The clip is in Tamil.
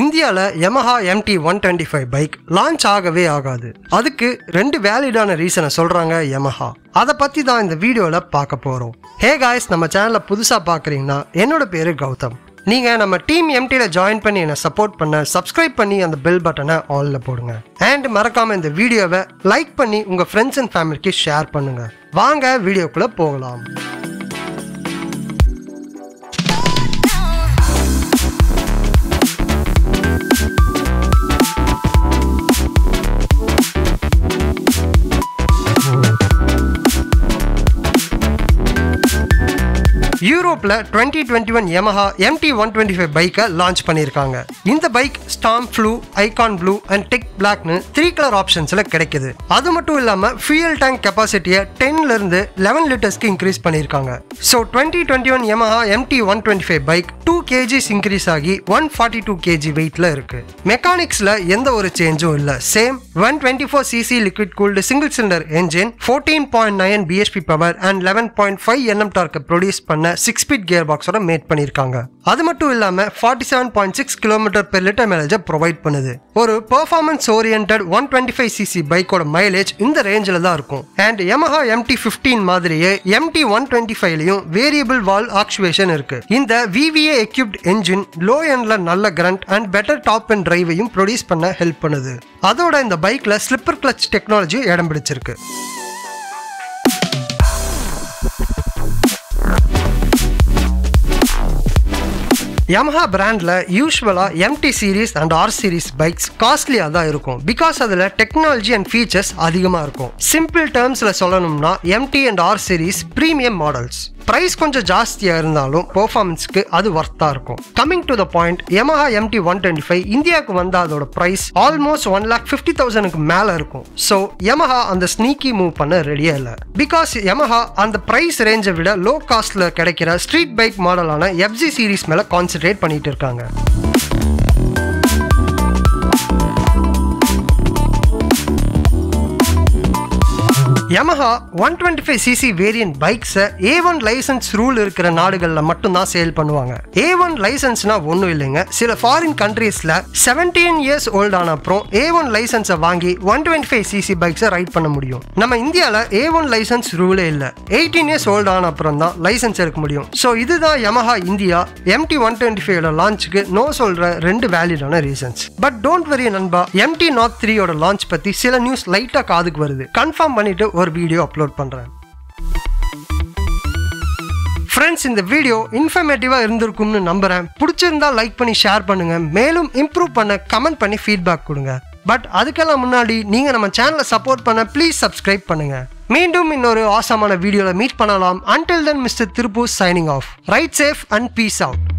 இந்தியால Yamaha MT125 பைக் லான்ச் ஆகவே ஆகாது. அதுக்கு ரெண்டு வேலிடான ரீசனை சொல்றாங்க Yamaha. அதை பத்தி தான் இந்த வீடியோல பார்க்க போறோம். ஹே காய்ஸ், நம்ம சேனலை புதுசா பார்க்குறீங்கன்னா என்னோட பேரு கௌதம். நீங்க நம்ம டீம் எம்டில ஜாயின் பண்ணி என்ன சப்போர்ட் பண்ண சப்ஸ்கிரைப் பண்ணி அந்த பெல் பட்டனை ஆல்ல போடுங்க. அண்ட் மறக்காம இந்த வீடியோவை லைக் பண்ணி உங்க ஃப்ரெண்ட்ஸ் அண்ட் ஃபேமிலிக்கு ஷேர் பண்ணுங்க. வாங்க வீடியோக்குள்ள போகலாம். யூரோப்ல 2021 Yamaha MT125 பைக்கை லான்ச் பண்ணியிருக்காங்க. இந்த bike Storm Flu, Icon Blue and Tech Blackனு 3 கலர் ஆப்ஷன்ஸ்ல கிடைக்குது. அது மட்டும் இல்லாம fuel tank capacity 10ல இருந்து 11 லிட்டர்ஸ்க்கு இன்க்ரீஸ் பண்ணியிருக்காங்க. So 2021 Yamaha MT125 bike 2 kgs increase ஆகி 142 kg வெயிட்ல இருக்கு. மெக்கானிக்ஸ்ல எந்த ஒரு சேஞ்சும் இல்ல. Same 124 cc liquid cooled single cylinder engine, 14.9 bhp power and 11.5 Nm torque produce பண்ண 6-speed gearbox ஓட மேட் பண்ணிருக்காங்க. அது மட்டும் இல்லாம 47.6 km/l mileage ப்ரொவைட் பண்ணுது. ஒரு பெர்ஃபார்மன்ஸ் ஓரியன்டட் 125 cc பைக்கோட மைலேஜ் இந்த ரேஞ்சில தான் இருக்கும். and Yamaha MT15 மாதிரியே MT125லயும் வேரியபிள் வால்வ் ஆக்சுவேஷன் இருக்கு. இந்த VVA equipped engine low endல நல்ல grunt and better top end driveயும் ப்ரொடியூஸ் பண்ண ஹெல்ப் பண்ணுது. அதோட இந்த பைக்ல ஸ்லிப்பர் கிளட்ச் டெக்னாலஜி இடம் பிடிச்சிருக்கு. Yamaha பிராண்ட்ல யூஸ்வலா MT-series and R-series பைக்ஸ் காஸ்ட்லியா தான் இருக்கும். பிகாஸ் அதுல டெக்னாலஜி அண்ட் ஃபீச்சர்ஸ் அதிகமா இருக்கும். சிம்பிள் டேர்ம்ஸ்ல சொல்லணும்னா MT and R-series premium models. Price கொஞ்சம் ஜாஸ்தியா இருந்தாலும் பெர்ஃபார்மன்ஸ்க்கு அது வர்த்தா இருக்கும். Coming to the point, Yamaha MT125 இந்தியாவுக்கு வந்த அதோட பிரைஸ் ஆல்மோஸ்ட் 1,50,000க்கு மேல இருக்கும். ஸோ Yamaha அந்த ஸ்னீக்கி மூவ் பண்ண ரெடியா இல்லை. பிகாஸ் Yamaha அந்த பிரைஸ் ரேஞ்சை விட லோ காஸ்ட்ல கிடைக்கிற ஸ்ட்ரீட் பைக் மாடலான FC series மேல கான்சென்ட்ரேட் பண்ணிட்டு இருக்காங்க. Yamaha 125cc variant bikes A1 license rule இருக்கிற நாடுகள்ல மட்டும் தான் சேல் பண்ணுவாங்க. A1 லைசன்ஸ்னா ஒன்றும் இல்லைங்க. சில ஃபாரின் கண்ட்ரீஸ்ல 17 இயர்ஸ் ஓல்ட் ஆன அப்புறம் A1 லைசன்ஸை வாங்கி 125cc பைக்ஸை ரைட் பண்ண முடியும். நம்ம இந்தியாவில் A1 லைசன்ஸ் ரூலே இல்லை. 18 இயர்ஸ் ஓல்ட் ஆன அப்புறம் தான் லைசன்ஸ் எடுக்க முடியும். ஸோ இதுதான் Yamaha இந்தியா MT125 லான்ச்சுக்கு நோ சொல்ற ரெண்டு வேலிடான ரீசன்ஸ். பட் டோன்ட் வரி நண்பா, MT-03 லான்ச் பற்றி சில நியூஸ் லைட்டாக காதுக்கு வருது. கன்ஃபார்ம் பண்ணிட்டு ஒரு வீடியோ அப்லோட் பண்றேன். ஃப்ரெண்ட்ஸ், இந்த வீடியோ இன்ஃபர்மேட்டிவா இருந்திருக்கும்னு நம்புறேன். பிடிச்சிருந்தா லைக் பண்ணி ஷேர் பண்ணுங்க. மேலும் இம்ப்ரூவ் பண்ண கமெண்ட் பண்ணி ஃபீட்பேக் கொடுங்க. பட் அதுக்கெல்லாம் முன்னாடி நீங்க நம்ம சேனலை சப்போர்ட் பண்ண ப்ளீஸ் சப்ஸ்கிரைப் பண்ணுங்க. மீண்டும் இன்னொரு ஆசமான வீடியோல மீட் பண்ணலாம். until then Mr. Tirupu signing off. Ride safe and peace out.